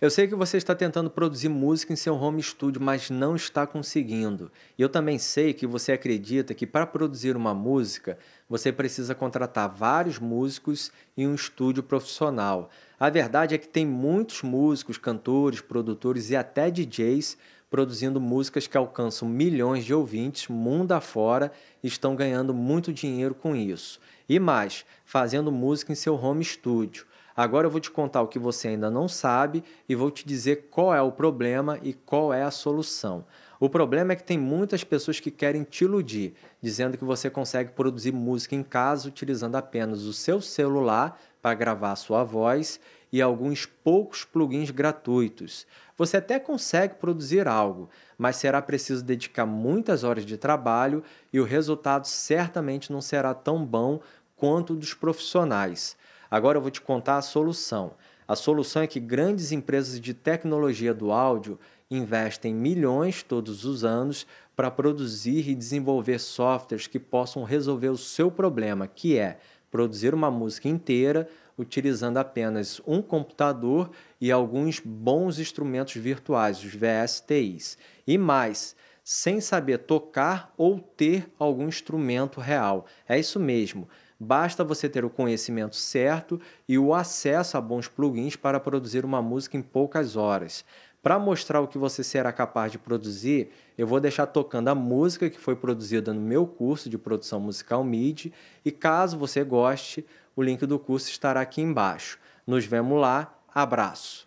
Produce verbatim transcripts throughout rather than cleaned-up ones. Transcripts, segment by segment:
Eu sei que você está tentando produzir música em seu home studio, mas não está conseguindo. E eu também sei que você acredita que para produzir uma música, você precisa contratar vários músicos em um estúdio profissional. A verdade é que tem muitos músicos, cantores, produtores e até D Js produzindo músicas que alcançam milhões de ouvintes mundo afora e estão ganhando muito dinheiro com isso. E mais, fazendo música em seu home studio. Agora eu vou te contar o que você ainda não sabe e vou te dizer qual é o problema e qual é a solução. O problema é que tem muitas pessoas que querem te iludir, dizendo que você consegue produzir música em casa utilizando apenas o seu celular para gravar a sua voz e alguns poucos plugins gratuitos. Você até consegue produzir algo, mas será preciso dedicar muitas horas de trabalho e o resultado certamente não será tão bom quanto o dos profissionais. Agora eu vou te contar a solução. A solução é que grandes empresas de tecnologia do áudio investem milhões todos os anos para produzir e desenvolver softwares que possam resolver o seu problema, que é produzir uma música inteira utilizando apenas um computador e alguns bons instrumentos virtuais, os V S T Is. E mais, sem saber tocar ou ter algum instrumento real. É isso mesmo. Basta você ter o conhecimento certo e o acesso a bons plugins para produzir uma música em poucas horas. Para mostrar o que você será capaz de produzir, eu vou deixar tocando a música que foi produzida no meu curso de produção musical M I D I e caso você goste, o link do curso estará aqui embaixo. Nos vemos lá, abraço!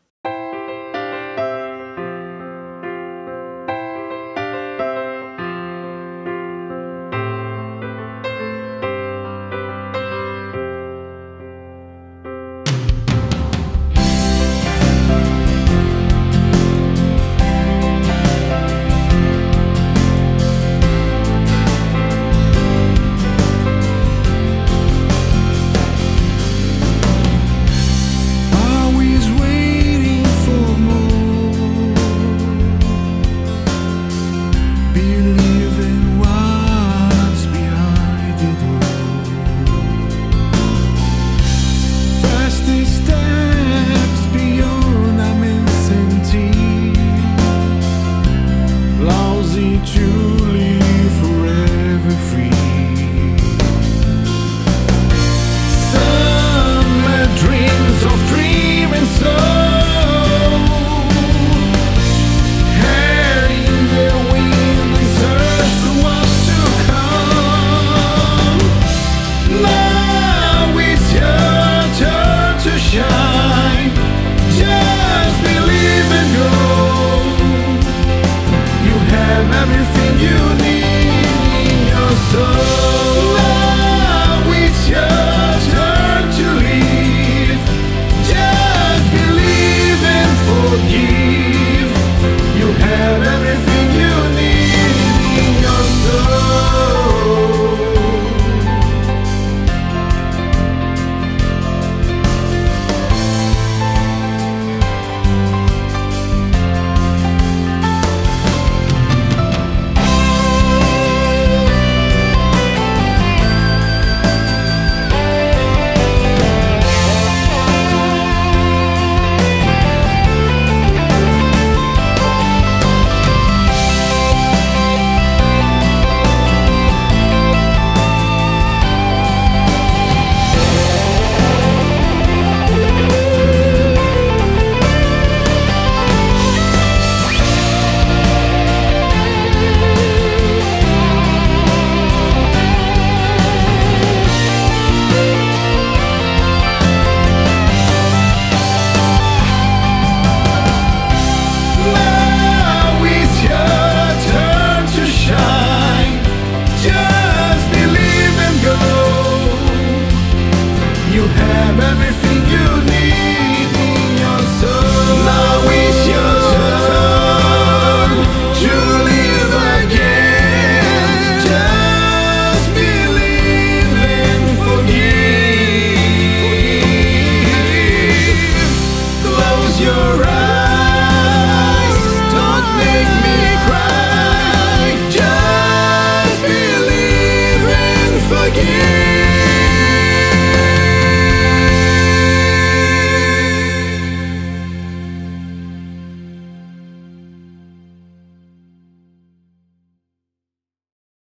You're right.